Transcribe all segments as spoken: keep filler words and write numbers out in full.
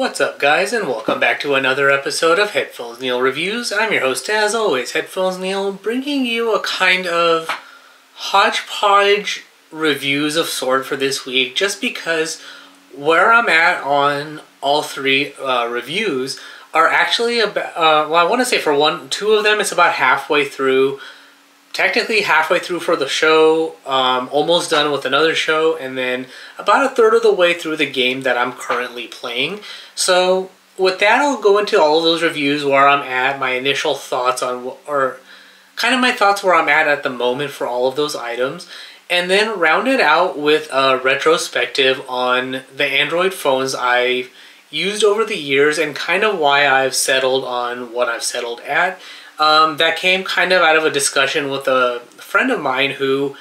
What's up, guys, and welcome back to another episode of Headphones Neil Reviews. I'm your host, as always, Headphones Neil, bringing you a kind of hodgepodge reviews of sort for this week, just because where I'm at on all three uh, reviews are actually about, uh, well, I want to say for one, two of them, it's about halfway through, technically halfway through for the show, um, almost done with another show, and then about a third of the way through the game that I'm currently playing. So with that, I'll go into all of those reviews where I'm at, my initial thoughts on, or kind of my thoughts where I'm at at the moment for all of those items, and then round it out with a retrospective on the Android phones I've used over the years and kind of why I've settled on what I've settled at. Um, that came kind of out of a discussion with a friend of mine who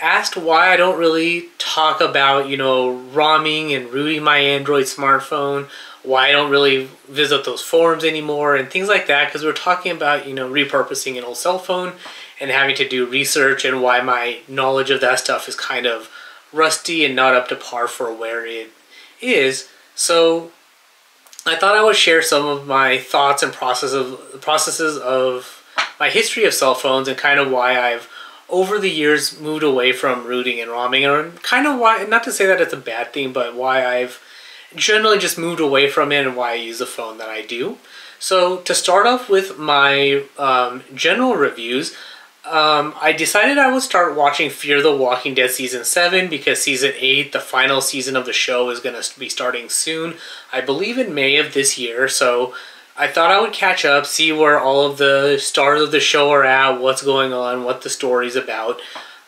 asked why I don't really talk about, you know, ROMing and rooting my Android smartphone, why I don't really visit those forums anymore and things like that, because we're talking about, you know, repurposing an old cell phone and having to do research and why my knowledge of that stuff is kind of rusty and not up to par for where it is. So I thought I would share some of my thoughts and process of, processes of my history of cell phones and kind of why I've, over the years, moved away from rooting and ROMing, and kind of why, not to say that it's a bad thing, but why I've generally just moved away from it and why I use the phone that I do. So to start off with my um, general reviews, um, I decided I would start watching Fear the Walking Dead Season seven because Season eight, the final season of the show, is going to be starting soon. I believe in May of this year, so I thought I would catch up, see where all of the stars of the show are at, what's going on, what the story's about.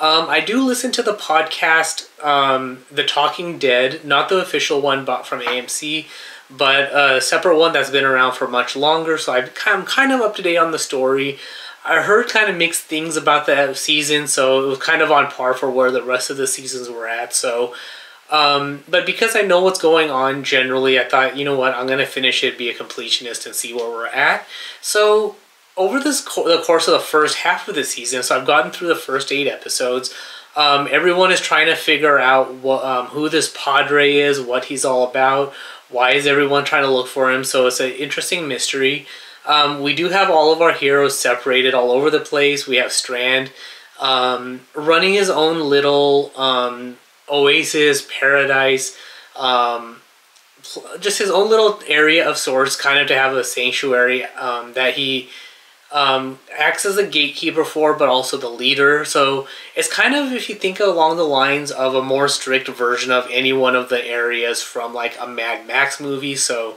Um, I do listen to the podcast um, The Talking Dead, not the official one bought from A M C, but a separate one that's been around for much longer, so I'm kind of up to date on the story. I heard kind of mixed things about that season, so it was kind of on par for where the rest of the seasons were at, so... Um, but because I know what's going on generally, I thought, you know what, I'm going to finish it, be a completionist, and see where we're at. So over this co the course of the first half of the season, so I've gotten through the first eight episodes, um, everyone is trying to figure out what, um, who this Padre is, what he's all about, why is everyone trying to look for him, so it's an interesting mystery. Um, we do have all of our heroes separated all over the place. We have Strand um, running his own little... Um, Oasis, Paradise, um, just his own little area of sorts, kind of to have a sanctuary um, that he um, acts as a gatekeeper for, but also the leader. So it's kind of, if you think along the lines of a more strict version of any one of the areas from like a Mad Max movie. So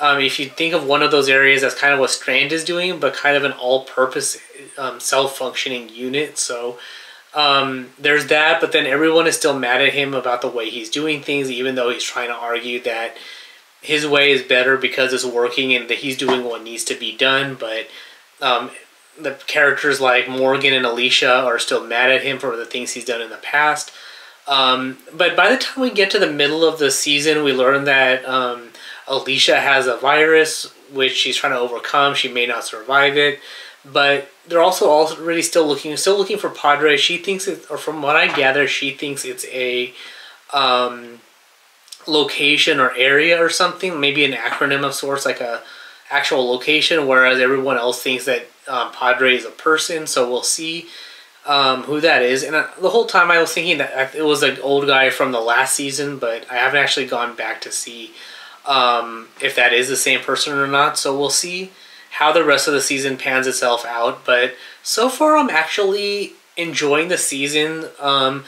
um, if you think of one of those areas, that's kind of what Strand is doing, but kind of an all-purpose um, self-functioning unit. So Um, there's that, but then everyone is still mad at him about the way he's doing things, even though he's trying to argue that his way is better because it's working and that he's doing what needs to be done. But um, the characters like Morgan and Alicia are still mad at him for the things he's done in the past. Um, but by the time we get to the middle of the season, we learn that um, Alicia has a virus, which she's trying to overcome. She may not survive it. But they're also already still looking, still looking for Padre. She thinks it, or from what I gather, she thinks it's a um, location or area or something, maybe an acronym of sorts, like a actual location. Whereas everyone else thinks that um, Padre is a person. So we'll see um, who that is. And I, the whole time I was thinking that it was an old guy from the last season, but I haven't actually gone back to see um, if that is the same person or not. So we'll see how the rest of the season pans itself out, but so far I'm actually enjoying the season. Um,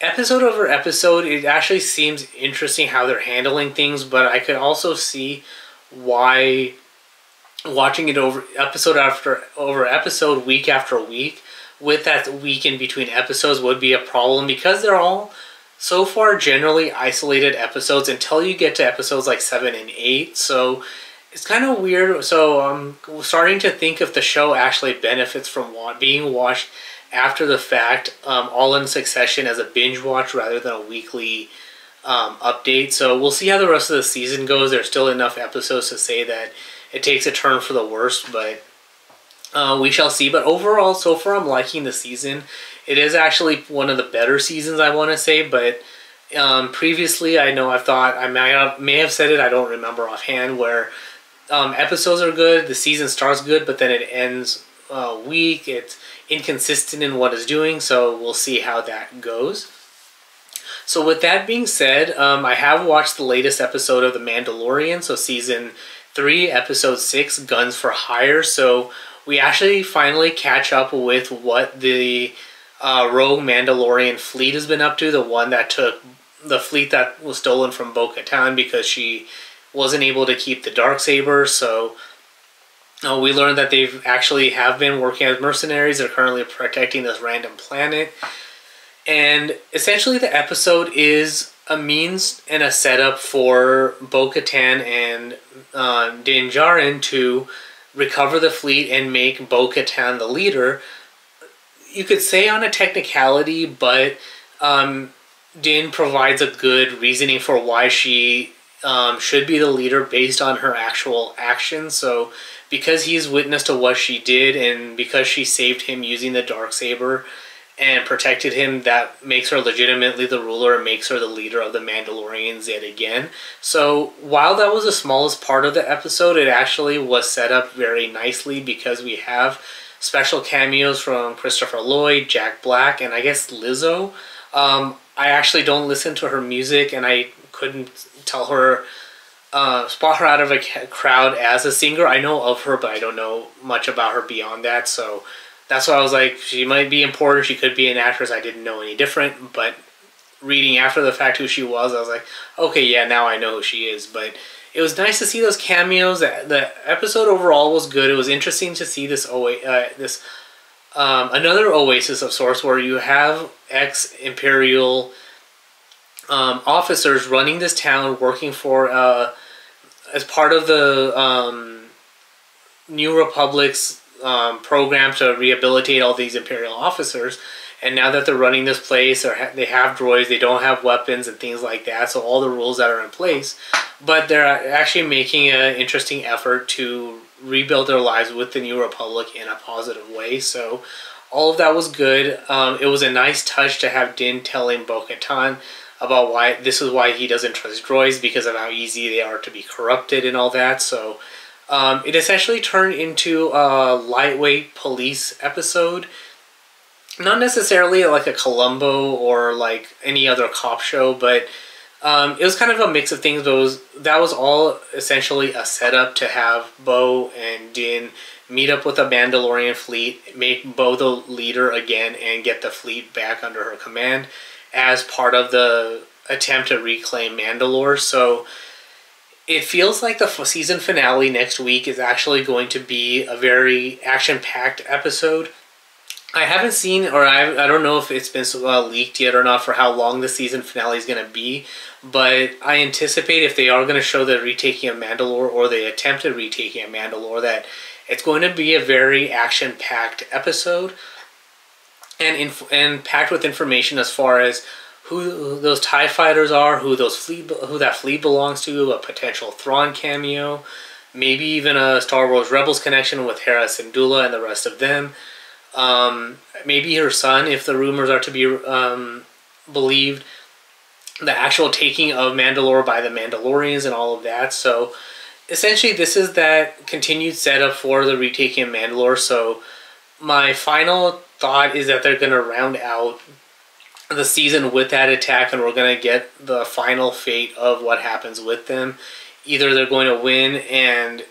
episode over episode, it actually seems interesting how they're handling things, but I could also see why watching it over episode after over episode, week after week, with that week in between episodes would be a problem because they're all so far generally isolated episodes until you get to episodes like seven and eight, so it's kind of weird, so I'm starting to think if the show actually benefits from being watched after the fact, um, all in succession as a binge watch rather than a weekly um, update. So we'll see how the rest of the season goes. There's still enough episodes to say that it takes a turn for the worst, but uh, we shall see. But overall, so far I'm liking the season. It is actually one of the better seasons, I want to say, but um, previously, I know I've thought, I may have, may have said it, I don't remember offhand, where um, episodes are good, the season starts good, but then it ends uh, weak, it's inconsistent in what it's doing, so we'll see how that goes. So with that being said, um, I have watched the latest episode of The Mandalorian, so season three, episode six, Guns for Hire, so we actually finally catch up with what the uh, rogue Mandalorian fleet has been up to, the one that took the fleet that was stolen from Bo-Katan because she wasn't able to keep the Darksaber, so uh, we learned that they've actually have been working as mercenaries. They're currently protecting this random planet. And essentially the episode is a means and a setup for Bo-Katan and um, Din Djarin to recover the fleet and make Bo-Katan the leader. You could say on a technicality, but um, Din provides a good reasoning for why she um, should be the leader based on her actual actions. So because he's witness to what she did and because she saved him using the Darksaber and protected him, that makes her legitimately the ruler and makes her the leader of the Mandalorians yet again. So while that was the smallest part of the episode, it actually was set up very nicely because we have special cameos from Christopher Lloyd, Jack Black, and I guess Lizzo. Um, I actually don't listen to her music and I couldn't tell her, uh, spot her out of a crowd as a singer. I know of her, but I don't know much about her beyond that, so that's why I was like, she might be important, she could be an actress, I didn't know any different, but reading after the fact who she was, I was like, okay, yeah, now I know who she is. But it was nice to see those cameos. The episode overall was good. It was interesting to see this o uh, this um, another oasis of sorts where you have ex-Imperial um, officers running this town, working for, uh, as part of the um, New Republic's Um, program to rehabilitate all these Imperial officers, and now that they're running this place, or ha they have droids, they don't have weapons and things like that, so all the rules that are in place, but they're actually making an interesting effort to rebuild their lives with the New Republic in a positive way. So all of that was good. Um, it was a nice touch to have Din telling Bo-Katan about why this is why he doesn't trust droids, because of how easy they are to be corrupted and all that. So Um, it essentially turned into a lightweight police episode. Not necessarily like a Columbo or like any other cop show, but um, it was kind of a mix of things. But was, that was all essentially a setup to have Bo and Din meet up with the Mandalorian fleet, make Bo the leader again, and get the fleet back under her command as part of the attempt to reclaim Mandalore. So it feels like the season finale next week is actually going to be a very action-packed episode. I haven't seen, or I, I don't know if it's been uh, leaked yet or not for how long the season finale is going to be, but I anticipate if they are going to show the retaking of Mandalore or the attempted retaking of Mandalore, that it's going to be a very action-packed episode and, inf and packed with information as far as who those TIE fighters are, who those fleet, who that fleet belongs to, a potential Thrawn cameo, maybe even a Star Wars Rebels connection with Hera Syndulla and the rest of them. Um, maybe her son, if the rumors are to be um, believed, the actual taking of Mandalore by the Mandalorians and all of that. So essentially this is that continued setup for the retaking of Mandalore. So my final thought is that they're going to round out the season with that attack, and we're going to get the final fate of what happens with them. Either they're going to win and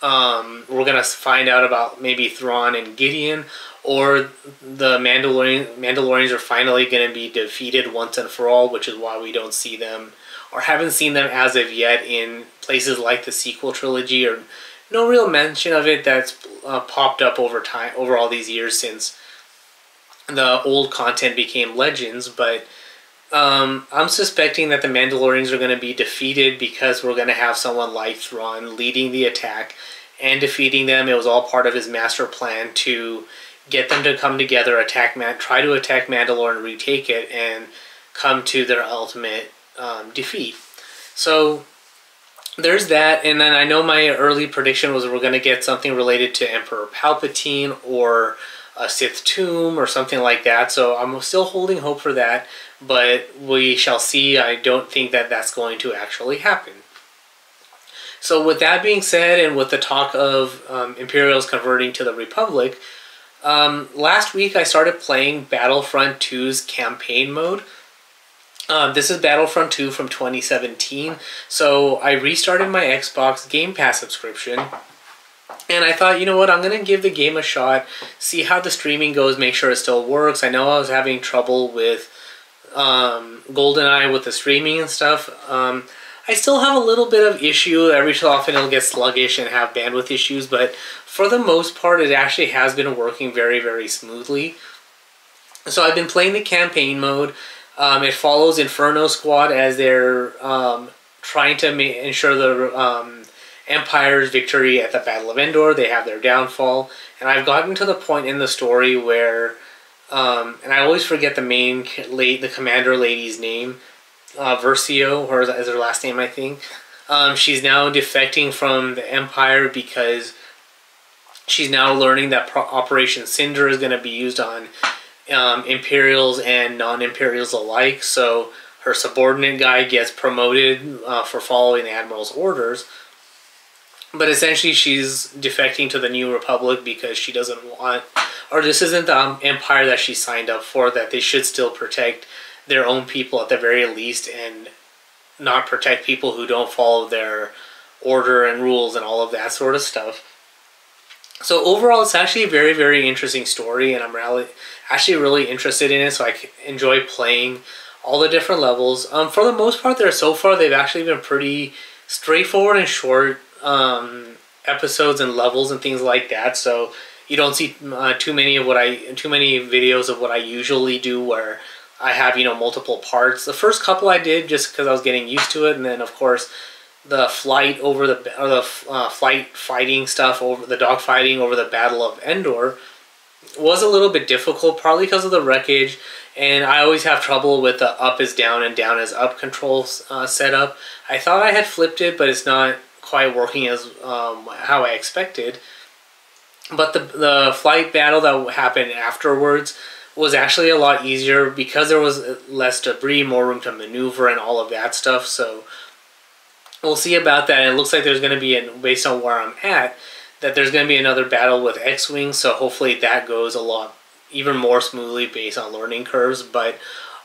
um, we're going to find out about maybe Thrawn and Gideon, or the Mandalorian, Mandalorians are finally going to be defeated once and for all, which is why we don't see them or haven't seen them as of yet in places like the sequel trilogy, or no real mention of it that's uh, popped up over time, over all these years since the old content became Legends. But um, I'm suspecting that the Mandalorians are going to be defeated because we're going to have someone like Thrawn leading the attack and defeating them. It was all part of his master plan to get them to come together, attack Man try to attack Mandalore and retake it, and come to their ultimate um, defeat. So there's that, and then I know my early prediction was we're going to get something related to Emperor Palpatine or a Sith tomb or something like that. So I'm still holding hope for that, but we shall see. I don't think that that's going to actually happen. So with that being said, and with the talk of um, Imperials converting to the Republic, um, last week I started playing Battlefront two's campaign mode. Um, this is Battlefront two from twenty seventeen, so I restarted my Xbox Game Pass subscription, and I thought, you know what, I'm going to give the game a shot, see how the streaming goes, make sure it still works. I know I was having trouble with um, GoldenEye with the streaming and stuff. Um, I still have a little bit of issue. Every so often it'll get sluggish and have bandwidth issues, but for the most part it actually has been working very, very smoothly. So I've been playing the campaign mode. Um, it follows Inferno Squad as they're um, trying to ma ensure the um, Empire's victory at the Battle of Endor. They have their downfall. And I've gotten to the point in the story where, um, and I always forget the main, the commander lady's name, uh, Versio, or is her last name, I think. Um, she's now defecting from the Empire because she's now learning that Pro Operation Cinder is going to be used on Um, Imperials and non-Imperials alike, so her subordinate guy gets promoted uh, for following the Admiral's orders, but essentially she's defecting to the New Republic because she doesn't want, or this isn't the um, Empire that she signed up for, that they should still protect their own people at the very least and not protect people who don't follow their order and rules and all of that sort of stuff. So overall, it's actually a very, very interesting story, and I'm really, actually really interested in it, so I enjoy playing all the different levels. Um, for the most part, there so far, they've actually been pretty straightforward and short um, episodes and levels and things like that, so you don't see uh, too many of what I, too many videos of what I usually do where I have, you know, multiple parts. The first couple I did just because I was getting used to it, and then, of course, the flight over the or the uh, flight fighting stuff over the dog fighting over the Battle of Endor was a little bit difficult, probably because of the wreckage, and I always have trouble with the up is down and down is up controls uh, setup. I thought I had flipped it, but it's not quite working as um, how I expected. But the the flight battle that happened afterwards was actually a lot easier because there was less debris, more room to maneuver, and all of that stuff. So we'll see about that. It looks like there's going to be, an, based on where I'm at, that there's going to be another battle with X-Wing, so hopefully that goes a lot even more smoothly based on learning curves. But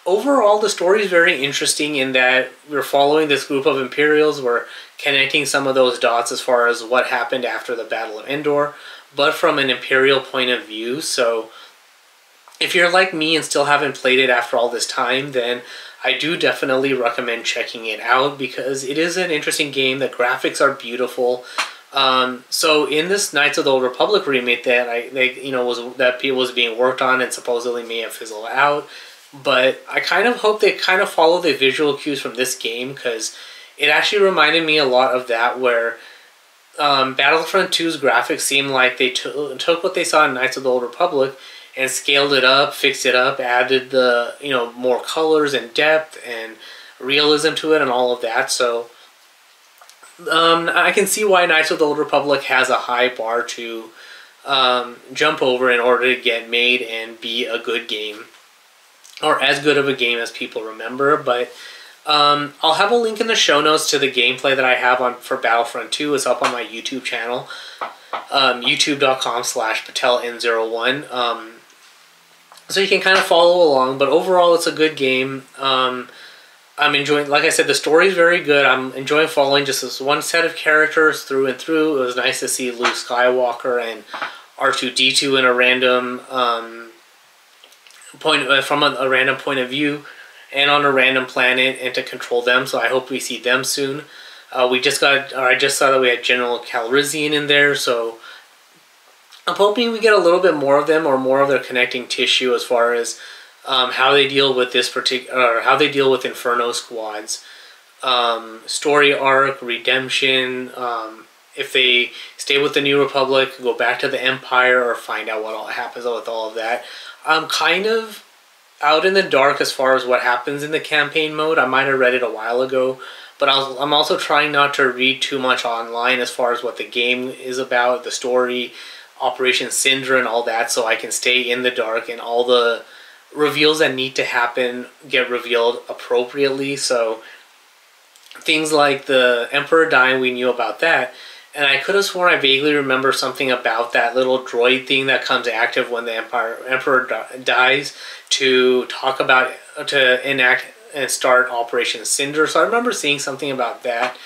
overall, the story is very interesting in that we're following this group of Imperials. We're connecting some of those dots as far as what happened after the Battle of Endor, but from an Imperial point of view. So if you're like me and still haven't played it after all this time, then I do definitely recommend checking it out because it is an interesting game. The graphics are beautiful. Um, so in this Knights of the Old Republic remake that I, they, you know, was that people was being worked on and supposedly may have fizzled out, but I kind of hope they kind of follow the visual cues from this game because it actually reminded me a lot of that, where um, Battlefront two's graphics seemed like they took what they saw in Knights of the Old Republic and scaled it up, fixed it up, added the, you know, more colors and depth and realism to it and all of that. So um, I can see why Knights of the Old Republic has a high bar to um, jump over in order to get made and be a good game, or as good of a game as people remember. But um, I'll have a link in the show notes to the gameplay that I have on for Battlefront two. It's up on my YouTube channel, um, youtube dot com slash Patel N zero one. Um, So you can kind of follow along, but overall it's a good game. Um, I'm enjoying, like I said, the story is very good. I'm enjoying following just this one set of characters through and through. It was nice to see Luke Skywalker and R two D two in a random um, point uh, from a, a random point of view and on a random planet, and to control them. So I hope we see them soon. Uh, we just got, or I just saw that we had General Calrissian in there, so I'm hoping we get a little bit more of them, or more of their connecting tissue as far as um, how they deal with this particular, or how they deal with Inferno Squad's um, story arc, redemption, um, if they stay with the New Republic, go back to the Empire, or find out what all happens with all of that. I'm kind of out in the dark as far as what happens in the campaign mode. I might have read it a while ago, but I'll, I'm also trying not to read too much online as far as what the game is about, the story, Operation Cinder and all that, so I can stay in the dark and all the reveals that need to happen get revealed appropriately. So things like the Emperor dying, we knew about that. And I could have sworn I vaguely remember something about that little droid thing that comes active when the Empire, Emperor dies to talk about, to enact and start Operation Cinder. So I remember seeing something about that,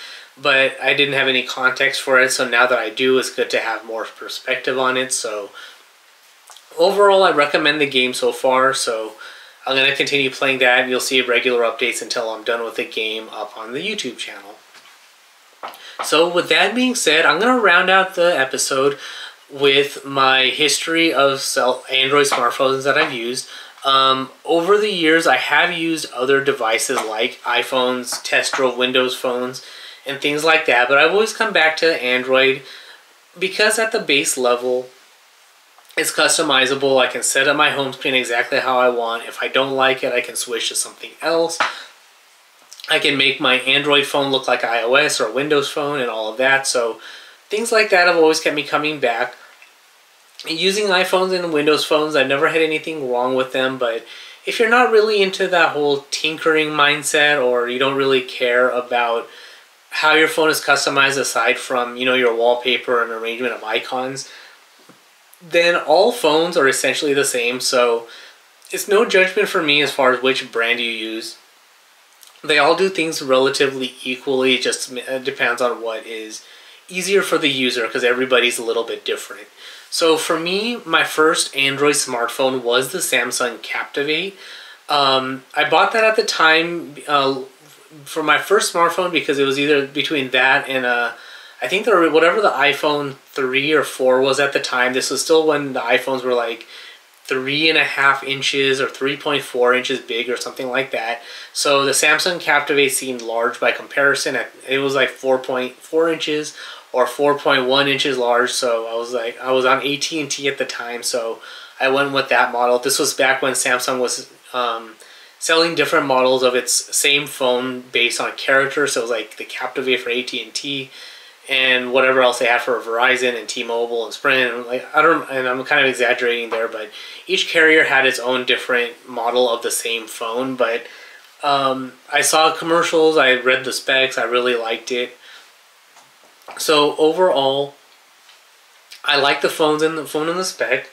but I didn't have any context for it. So now that I do, it's good to have more perspective on it. So overall, I recommend the game so far. So I'm going to continue playing that, and you'll see regular updates until I'm done with the game up on the YouTube channel. So with that being said, I'm going to round out the episode with my history of Android smartphones that I've used. Um, over the years, I have used other devices like iPhones, test drove Windows phones, and things like that. But I've always come back to Android because at the base level, it's customizable. I can set up my home screen exactly how I want. If I don't like it, I can switch to something else. I can make my Android phone look like iOS or Windows phone and all of that. So things like that have always kept me coming back. Using iPhones and Windows phones, I've never had anything wrong with them. But if you're not really into that whole tinkering mindset, or you don't really care about how your phone is customized aside from, you know, your wallpaper and arrangement of icons, then all phones are essentially the same. So it's no judgment for me as far as which brand you use. They all do things relatively equally. It just depends on what is easier for the user, because everybody's a little bit different. So for me, my first Android smartphone was the Samsung Captivate. Um, I bought that at the time uh, for my first smartphone because it was either between that and a, I think there were, whatever the iPhone three or four was at the time. This was still when the iPhones were like three and a half inches or three point four inches big or something like that. So the Samsung Captivate seemed large by comparison. It was like four point four inches or four point one inches large. So I was like, I was on A T and T at the time, so I went with that model. This was back when Samsung was um, selling different models of its same phone based on character. So it was like the Captivate for A T and T, and whatever else they had for Verizon and T-Mobile and Sprint. And like, I don't, and I'm kind of exaggerating there, but each carrier had its own different model of the same phone. But um, I saw commercials, I read the specs, I really liked it. So overall, I like the phones and the phone and the spec.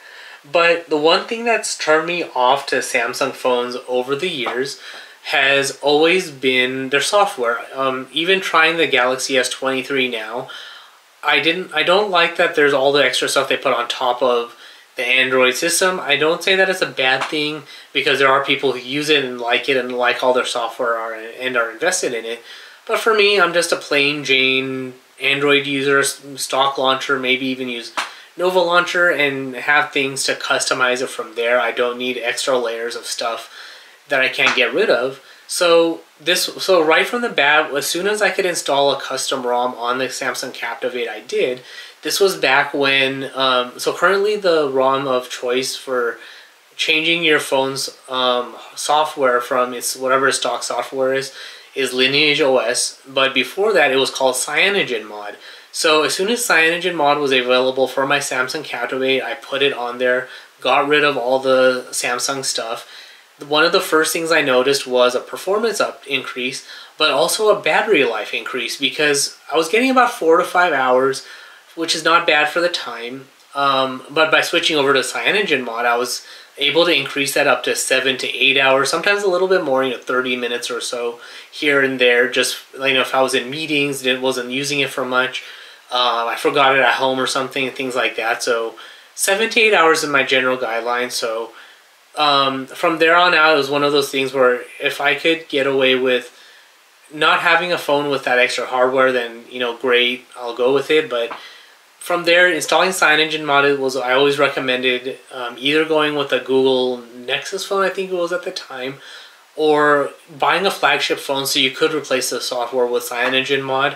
But the one thing that's turned me off to Samsung phones over the years has always been their software. Um, even trying the Galaxy S twenty-three now, I didn't. I don't like that there's all the extra stuff they put on top of the Android system. I don't say that it's a bad thing, because there are people who use it and like it and like all their software are, and are invested in it. But for me, I'm just a plain Jane Android user, stock launcher, maybe even use Nova Launcher and have things to customize it from there. I don't need extra layers of stuff that I can't get rid of. So this, so right from the bat, as soon as I could install a custom ROM on the Samsung Captivate, I did. This was back when, um, so currently the ROM of choice for changing your phone's um, software from its whatever stock software is, is Lineage O S. But before that, it was called CyanogenMod. So as soon as CyanogenMod was available for my Samsung Captivate, I put it on there, got rid of all the Samsung stuff. One of the first things I noticed was a performance up increase, but also a battery life increase, because I was getting about four to five hours, which is not bad for the time. Um, but by switching over to CyanogenMod, I was able to increase that up to seven to eight hours, sometimes a little bit more, you know, thirty minutes or so here and there. Just, you know, if I was in meetings, it wasn't using it for much. Uh, I forgot it at home or something, and things like that. So seven to eight hours is my general guideline. So Um, from there on out, it was one of those things where if I could get away with not having a phone with that extra hardware, then, you know, great, I'll go with it. But from there, installing CyanogenMod was, I always recommended um, either going with a Google Nexus phone, I think it was at the time, or buying a flagship phone so you could replace the software with CyanogenMod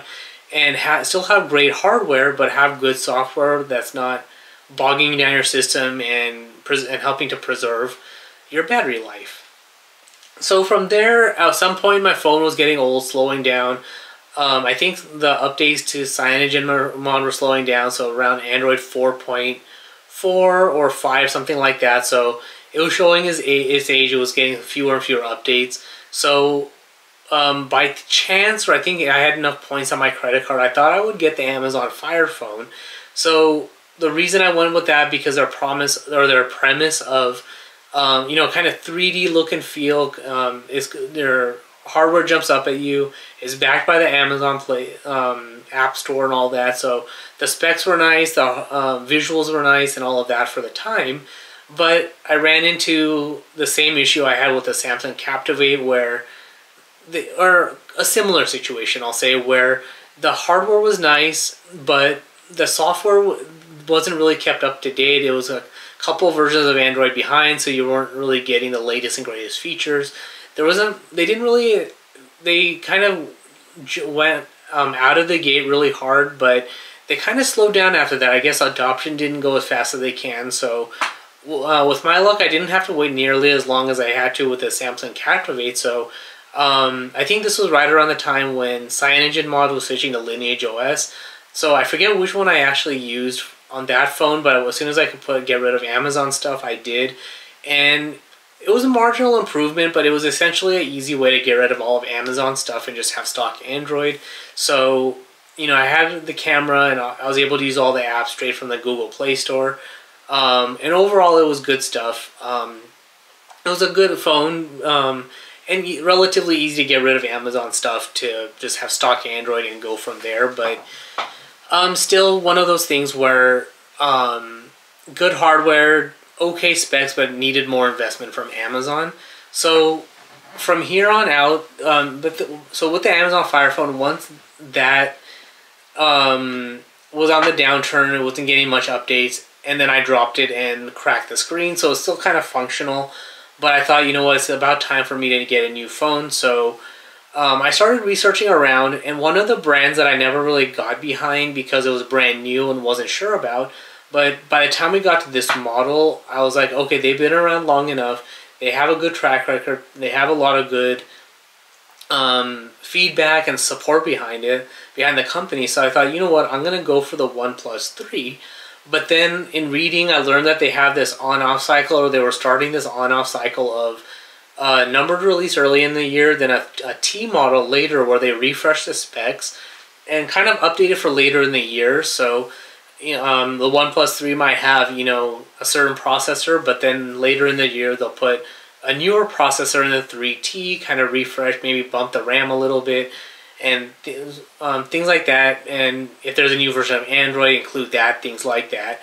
and ha still have great hardware, but have good software that's not bogging down your system and and helping to preserve your battery life. So from there, at some point, my phone was getting old, slowing down. Um, I think the updates to CyanogenMod were slowing down, so around Android 4.4 four or five, something like that. So it was showing his age, it was getting fewer and fewer updates. So um, by chance, or I think I had enough points on my credit card, I thought I would get the Amazon Fire Phone. So the reason I went with that, because their promise, or their premise of, um, you know, kind of three D look and feel, um, is their hardware jumps up at you, is backed by the Amazon Play um, App Store and all that. So the specs were nice, the uh, visuals were nice, and all of that for the time. But I ran into the same issue I had with the Samsung Captivate, where they, or a similar situation, I'll say, where the hardware was nice, but the software wasn't really kept up to date. It was a couple versions of Android behind, so you weren't really getting the latest and greatest features. There wasn't, they didn't really, they kind of went um, out of the gate really hard, but they kind of slowed down after that. I guess adoption didn't go as fast as they can, so Uh, with my luck, I didn't have to wait nearly as long as I had to with the Samsung Captivate. So um, I think this was right around the time when CyanogenMod was switching to Lineage O S. So I forget which one I actually used on that phone, but as soon as I could put get rid of Amazon stuff, I did. And it was a marginal improvement, but it was essentially an easy way to get rid of all of Amazon stuff and just have stock Android. So, you know, I had the camera and I was able to use all the apps straight from the Google Play Store. Um, and overall, it was good stuff. Um, it was a good phone, um, and relatively easy to get rid of Amazon stuff to just have stock Android and go from there. But um, still one of those things where um, good hardware, okay specs, but needed more investment from Amazon. So from here on out, um, but the, so with the Amazon Fire Phone, once that um, was on the downturn, it wasn't getting much updates. And then I dropped it and cracked the screen, so it's still kind of functional. But I thought, you know what, it's about time for me to get a new phone. So um, I started researching around, and one of the brands that I never really got behind because it was brand new and wasn't sure about, but by the time we got to this model, I was like, okay, they've been around long enough. They have a good track record. They have a lot of good um, feedback and support behind it, behind the company. So I thought, you know what, I'm going to go for the OnePlus three. But then in reading, I learned that they have this on-off cycle, or they were starting this on-off cycle of a numbered release early in the year, then a, a T model later where they refresh the specs and kind of update it for later in the year. So um, the OnePlus three might have, you know, a certain processor, but then later in the year they'll put a newer processor in the three T, kind of refresh, maybe bump the RAM a little bit, and th um, things like that. And if there's a new version of Android, include that, things like that.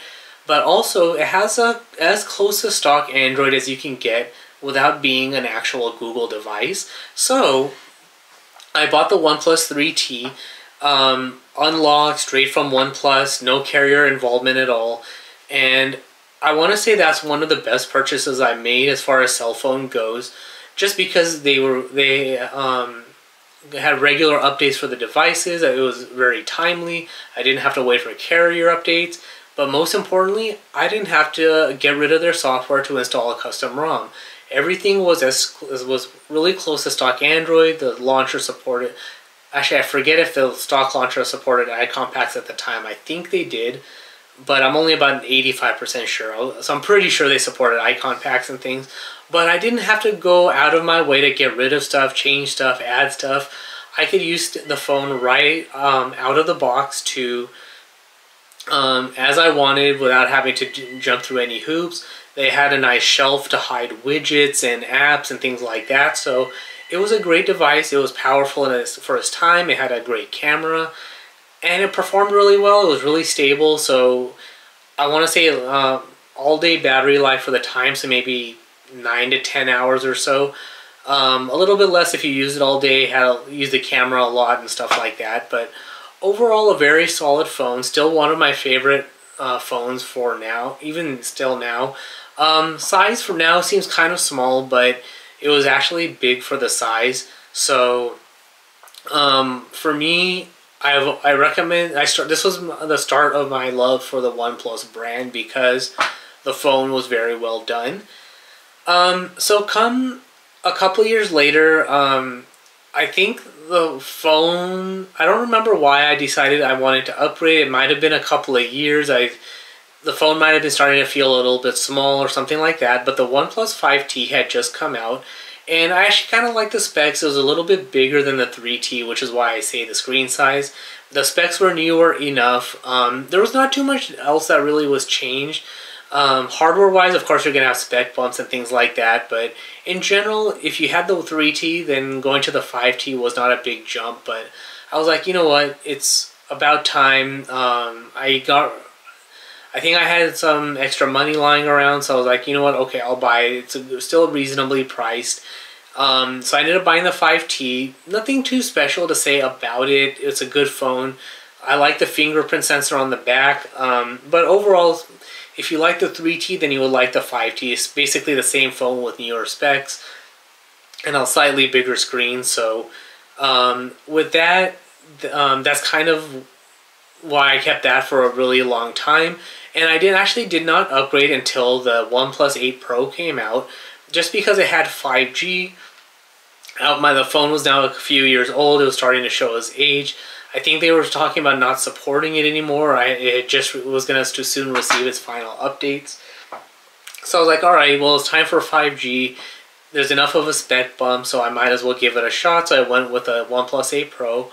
But also, it has a as close to stock Android as you can get without being an actual Google device. So I bought the OnePlus three T, um, unlocked straight from OnePlus, no carrier involvement at all. And I want to say that's one of the best purchases I made as far as cell phone goes, just because they were, they, um, had regular updates for the devices. It was very timely. I didn't have to wait for carrier updates, but most importantly, I didn't have to get rid of their software to install a custom ROM. Everything was as was really close to stock Android. The launcher supported, actually I forget if the stock launcher supported icon packs at the time. I think they did, but I'm only about eighty-five percent sure, so I'm pretty sure they supported icon packs and things. But I didn't have to go out of my way to get rid of stuff, change stuff, add stuff. I could use the phone right um, out of the box to, um, as I wanted, without having to jump through any hoops. They had a nice shelf to hide widgets and apps and things like that. So it was a great device. It was powerful in its, for its time. It had a great camera, and it performed really well. It was really stable. So I want to say uh, all-day battery life for the time, so maybe nine to ten hours or so. Um, a little bit less if you use it all day, how use the camera a lot and stuff like that. But overall, a very solid phone. Still one of my favorite uh, phones for now, even still now. Um, size for now seems kind of small, but it was actually big for the size. So um, for me, I've, I recommend, I start, this was the start of my love for the OnePlus brand, because the phone was very well done. Um, so come a couple years later, um, I think the phone, I don't remember why I decided I wanted to upgrade. It might have been a couple of years. I the phone might have been starting to feel a little bit small or something like that, but the OnePlus five T had just come out, and I actually kind of like the specs. It was a little bit bigger than the three T, which is why I say the screen size. The specs were newer enough. Um, there was not too much else that really was changed. Um, hardware-wise, of course, you're going to have spec bumps and things like that, but in general, if you had the three T, then going to the five T was not a big jump, but I was like, you know what, it's about time. Um, I got... I think I had some extra money lying around, so I was like, you know what, okay, I'll buy it. It's still reasonably priced. Um, so I ended up buying the five T. Nothing too special to say about it. It's a good phone. I like the fingerprint sensor on the back. Um, but overall, if you like the three T, then you would like the five T. It's basically the same phone with newer specs and a slightly bigger screen. So um, with that, um, that's kind of why I kept that for a really long time, and I did actually did not upgrade until the OnePlus eight Pro came out, just because it had five G. Out my the phone was now a few years old. It was starting to show its age. I think they were talking about not supporting it anymore. I it just was going to soon receive its final updates. So I was like, all right, well, it's time for five G. There's enough of a spec bump, so I might as well give it a shot. So I went with a OnePlus eight Pro.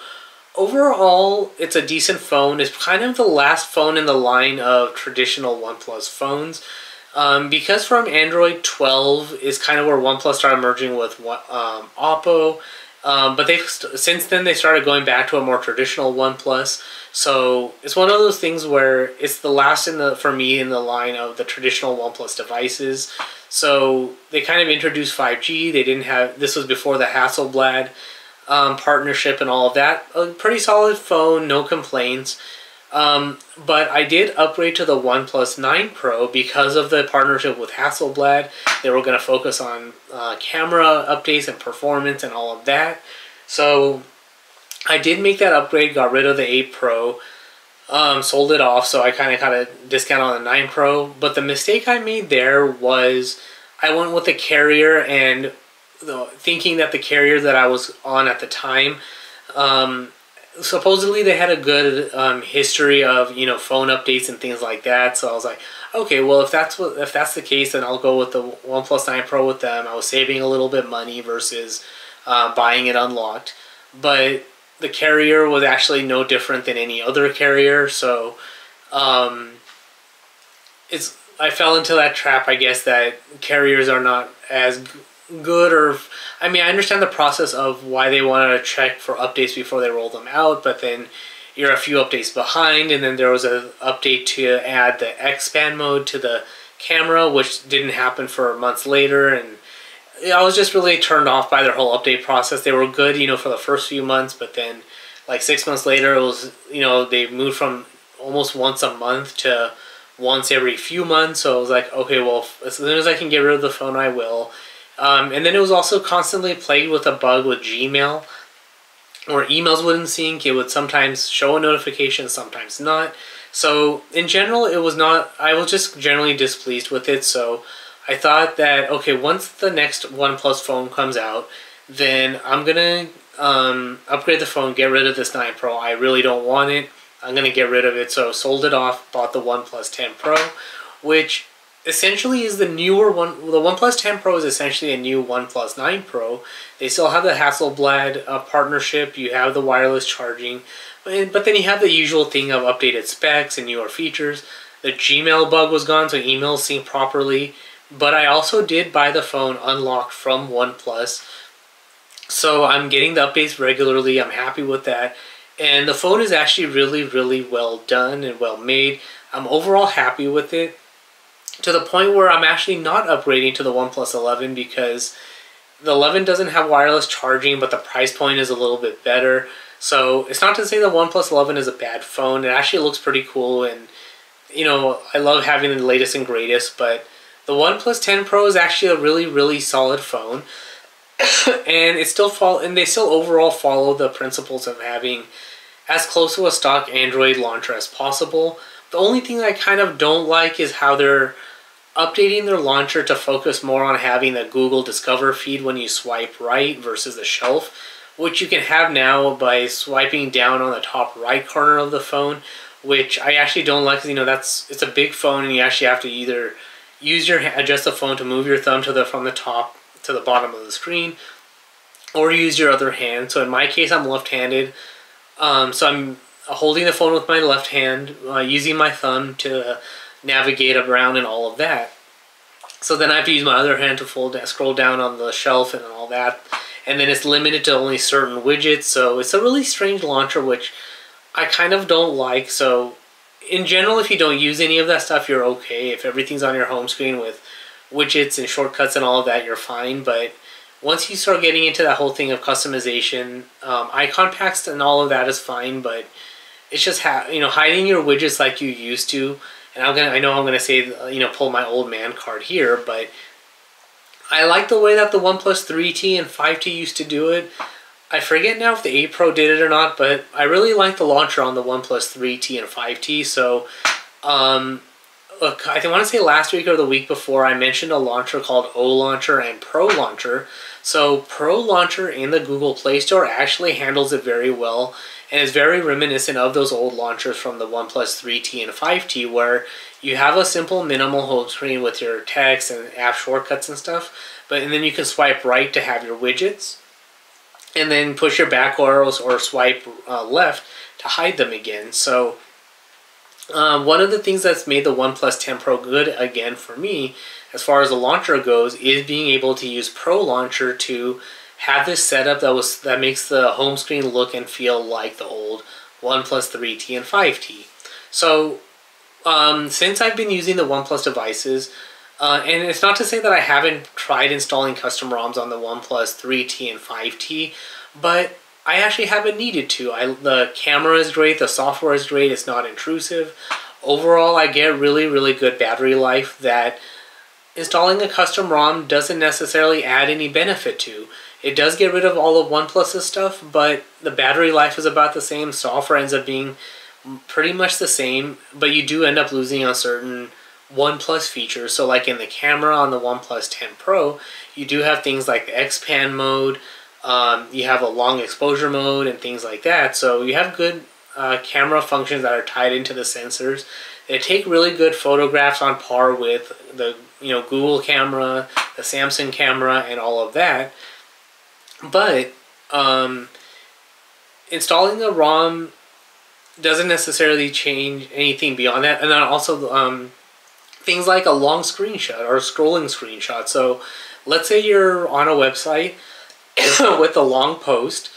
Overall, it's a decent phone. It's kind of the last phone in the line of traditional OnePlus phones. Um, because from Android twelve is kind of where OnePlus started merging with um, Oppo. Um, but they've since then, they started going back to a more traditional OnePlus. So it's one of those things where it's the last in the for me in the line of the traditional OnePlus devices. So they kind of introduced five G. They didn't have... This was before the Hasselblad Um, partnership and all of that. A pretty solid phone, no complaints. Um, but I did upgrade to the OnePlus nine Pro because of the partnership with Hasselblad. They were going to focus on uh, camera updates and performance and all of that. So I did make that upgrade, got rid of the eight Pro, um, sold it off, so I kind of got a discount on the nine Pro. But the mistake I made there was I went with the carrier and thinking that the carrier that I was on at the time, um, supposedly they had a good um, history of, you know, phone updates and things like that. So I was like, okay, well, if that's what, if that's the case, then I'll go with the OnePlus nine Pro with them. I was saving a little bit money versus uh, buying it unlocked. But the carrier was actually no different than any other carrier. So um, it's I fell into that trap, I guess, that carriers are not as good, or I mean, I understand the process of why they wanted to check for updates before they roll them out, but then you're a few updates behind, and then there was an update to add the X-Band mode to the camera, which didn't happen for months later, and I was just really turned off by their whole update process. They were good, you know, for the first few months, but then like six months later, it was, you know, they moved from almost once a month to once every few months. So I was like, okay, well, as soon as I can get rid of the phone, I will. Um, and then it was also constantly plagued with a bug with Gmail, where emails wouldn't sync. It would sometimes show a notification, sometimes not. So in general, it was not... I was just generally displeased with it. So I thought that, okay, once the next OnePlus phone comes out, then I'm gonna um, upgrade the phone, get rid of this nine Pro. I really don't want it. I'm gonna get rid of it. So sold it off, bought the OnePlus ten Pro, which essentially is the newer one. The OnePlus ten Pro is essentially a new OnePlus nine Pro. They still have the Hasselblad uh, partnership. You have the wireless charging, but then you have the usual thing of updated specs and newer features. The Gmail bug was gone, so emails sync properly. But I also did buy the phone unlocked from OnePlus, so I'm getting the updates regularly. I'm happy with that, and the phone is actually really, really well done and well made. I'm overall happy with it, to the point where I'm actually not upgrading to the OnePlus eleven because the eleven doesn't have wireless charging, but the price point is a little bit better. So it's not to say the OnePlus eleven is a bad phone. It actually looks pretty cool, and, you know, I love having the latest and greatest, but the OnePlus ten Pro is actually a really, really solid phone. and it still fall and they still overall follow the principles of having as close to a stock Android launcher as possible. The only thing I kind of don't like is how they're updating their launcher to focus more on having the Google Discover feed when you swipe right versus the shelf, which you can have now by swiping down on the top right corner of the phone, which I actually don't like, because you know that's it's a big phone, and you actually have to either use your adjust the phone to move your thumb to the from the top to the bottom of the screen, or use your other hand. So in my case, I'm left-handed, um, so I'm holding the phone with my left hand, uh, using my thumb to navigate around and all of that. So then I have to use my other hand to fold, scroll down on the shelf and all that. And then it's limited to only certain widgets, so it's a really strange launcher, which I kind of don't like. So in general, if you don't use any of that stuff, you're okay. If everything's on your home screen with widgets and shortcuts and all of that, you're fine. But once you start getting into that whole thing of customization, um, icon packs and all of that is fine, but it's just ha you know hiding your widgets like you used to. And I'm gonna, I know I'm gonna say, you know, pull my old man card here, but I like the way that the OnePlus three T and five T used to do it. I forget now if the eight Pro did it or not, but I really like the launcher on the OnePlus three T and five T. So, um, look, I want to say last week or the week before, I mentioned a launcher called O Launcher and Pro Launcher. So Pro Launcher in the Google Play Store actually handles it very well, and is very reminiscent of those old launchers from the OnePlus three T and five T, where you have a simple minimal home screen with your text and app shortcuts and stuff, but and then you can swipe right to have your widgets, and then push your back arrows or swipe uh, left to hide them again. So um, one of the things that's made the OnePlus ten Pro good again for me, as far as the launcher goes, is being able to use Pro Launcher to have this setup that was that makes the home screen look and feel like the old OnePlus three T and five T. So um, since I've been using the OnePlus devices, uh, and it's not to say that I haven't tried installing custom ROMs on the OnePlus three T and five T, but I actually haven't needed to. I, the camera is great, the software is great, it's not intrusive. Overall, I get really, really good battery life that installing a custom ROM doesn't necessarily add any benefit to. It does get rid of all of OnePlus's stuff, but the battery life is about the same. Software ends up being pretty much the same, but you do end up losing on certain OnePlus features. So like in the camera on the OnePlus ten Pro, you do have things like the X-Pan mode, um, you have a long exposure mode and things like that. So you have good uh, camera functions that are tied into the sensors. They take really good photographs on par with the you know Google camera, the Samsung camera, and all of that. But um, installing the ROM doesn't necessarily change anything beyond that. And then also um, things like a long screenshot or a scrolling screenshot. So let's say you're on a website with a long post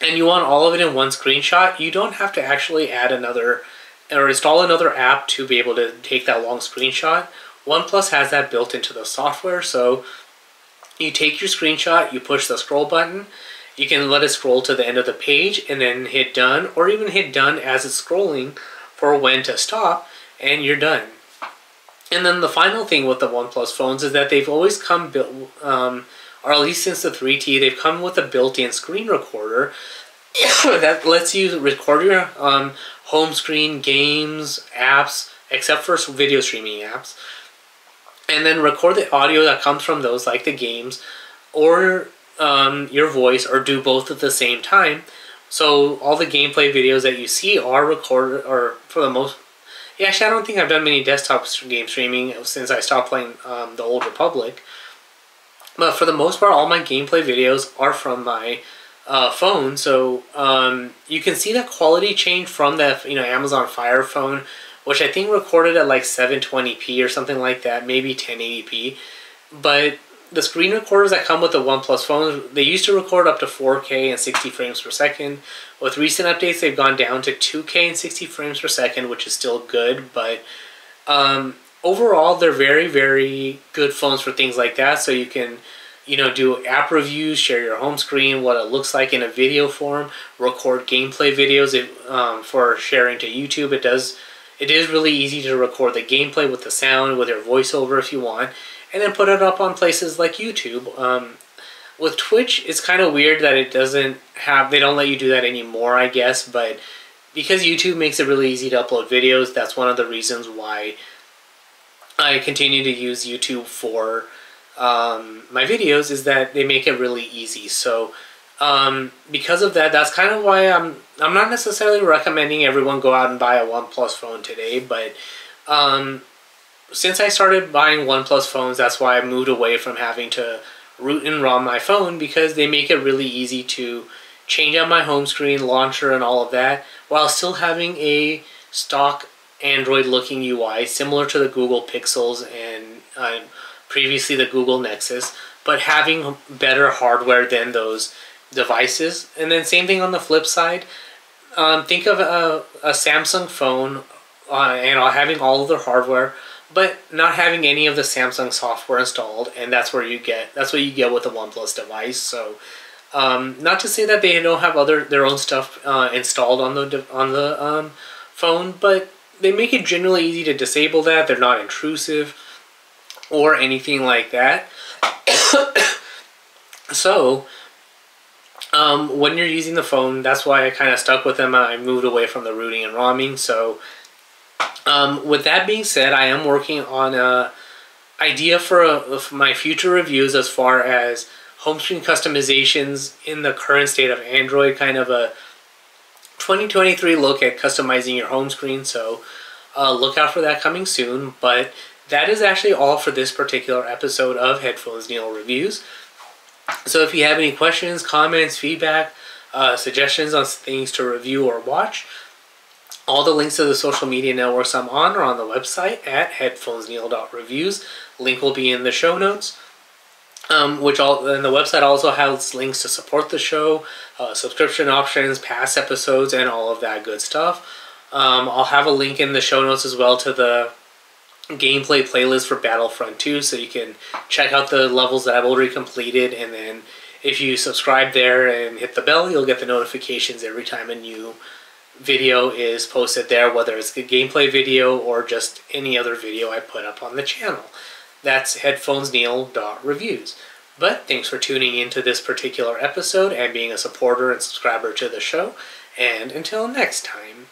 and you want all of it in one screenshot. You don't have to actually add another or install another app to be able to take that long screenshot. OnePlus has that built into the software. So you take your screenshot, you push the scroll button, you can let it scroll to the end of the page and then hit done, or even hit done as it's scrolling for when to stop, and you're done. And then the final thing with the OnePlus phones is that they've always come built, um, or at least since the three T, they've come with a built-in screen recorder that lets you record your um, home screen, games, apps, except for video streaming apps, and then record the audio that comes from those, like the games, or um, your voice, or do both at the same time. So all the gameplay videos that you see are recorded, or for the most... Yeah, actually, I don't think I've done many desktop game streaming since I stopped playing um, The Old Republic. But for the most part, all my gameplay videos are from my uh, phone. So um, you can see that quality change from the you know Amazon Fire Phone, which I think recorded at like seven twenty p or something like that, maybe ten eighty p. But the screen recorders that come with the OnePlus phones, they used to record up to four K and sixty frames per second. With recent updates, they've gone down to two K and sixty frames per second, which is still good. But um, overall, they're very, very good phones for things like that. So you can, you know, do app reviews, share your home screen, what it looks like in a video form, record gameplay videos if, um, for sharing to YouTube. It does... It is really easy to record the gameplay with the sound, with your voiceover if you want, and then put it up on places like YouTube. Um, with Twitch, it's kind of weird that it doesn't have, they don't let you do that anymore, I guess, but because YouTube makes it really easy to upload videos, that's one of the reasons why I continue to use YouTube for um, my videos, is that they make it really easy. So Um, because of that, that's kind of why I'm I'm not necessarily recommending everyone go out and buy a OnePlus phone today, but um, since I started buying OnePlus phones, that's why I moved away from having to root and ROM my phone, because they make it really easy to change out my home screen, launcher, and all of that, while still having a stock Android-looking U I similar to the Google Pixels and uh, previously the Google Nexus, but having better hardware than those devices. And then same thing on the flip side. Um, think of a, a Samsung phone uh, and having all of their hardware, but not having any of the Samsung software installed, and that's where you get that's what you get with a OnePlus device. So, um, not to say that they don't have other their own stuff uh, installed on the on the um, phone, but they make it generally easy to disable that. They're not intrusive or anything like that. So, um, when you're using the phone, that's why I kind of stuck with them. I moved away from the rooting and ROMing. So. Um, with that being said, I am working on an idea for, a, for my future reviews as far as home screen customizations in the current state of Android, kind of a twenty twenty-three look at customizing your home screen, so uh, look out for that coming soon. But that is actually all for this particular episode of Headphones Neil Reviews. So if you have any questions, comments, feedback, uh, suggestions on things to review or watch, all the links to the social media networks I'm on are on the website at headphones neil dot reviews. Link will be in the show notes. Um, which all and the website also has links to support the show, uh, subscription options, past episodes, and all of that good stuff. Um, I'll have a link in the show notes as well to the gameplay playlist for Battlefront two, so you can check out the levels that I've already completed. And then if you subscribe there and hit the bell, you'll get the notifications every time a new video is posted there, whether it's the gameplay video or just any other video I put up on the channel. That's headphones neil dot reviews. But thanks for tuning into this particular episode and being a supporter and subscriber to the show, and until next time.